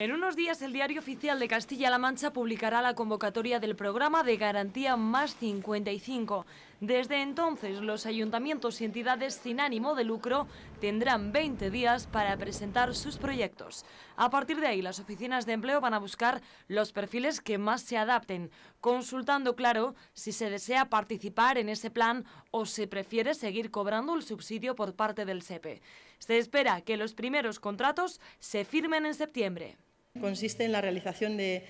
En unos días el Diario Oficial de Castilla-La Mancha publicará la convocatoria del programa de garantía Más 55. Desde entonces los ayuntamientos y entidades sin ánimo de lucro tendrán 20 días para presentar sus proyectos. A partir de ahí las oficinas de empleo van a buscar los perfiles que más se adapten, consultando claro si se desea participar en ese plan o se prefiere seguir cobrando el subsidio por parte del SEPE. Se espera que los primeros contratos se firmen en septiembre. Consiste en la realización de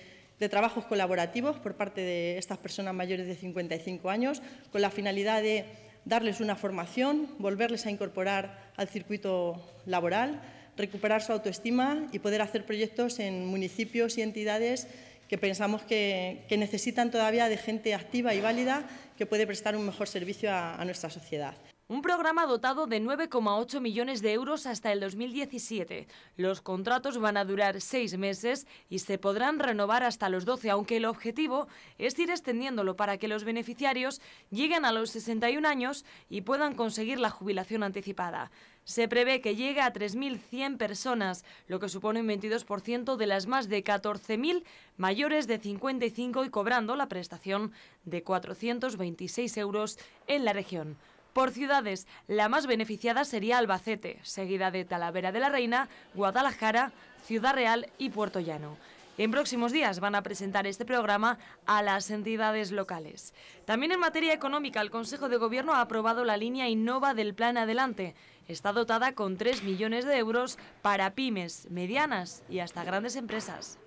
trabajos colaborativos por parte de estas personas mayores de 55 años con la finalidad de darles una formación, volverles a incorporar al circuito laboral, recuperar su autoestima y poder hacer proyectos en municipios y entidades que pensamos que necesitan todavía de gente activa y válida que puede prestar un mejor servicio a nuestra sociedad. Un programa dotado de 9,8 millones de euros hasta el 2017. Los contratos van a durar 6 meses y se podrán renovar hasta los 12, aunque el objetivo es ir extendiéndolo para que los beneficiarios lleguen a los 61 años y puedan conseguir la jubilación anticipada. Se prevé que llegue a 3.100 personas, lo que supone un 22% de las más de 14.000 mayores de 55 y cobrando la prestación de 426 euros en la región. Por ciudades, la más beneficiada sería Albacete, seguida de Talavera de la Reina, Guadalajara, Ciudad Real y Puertollano. En próximos días van a presentar este programa a las entidades locales. También en materia económica, el Consejo de Gobierno ha aprobado la línea Innova del Plan Adelante. Está dotada con 3 millones de euros para pymes, medianas y hasta grandes empresas.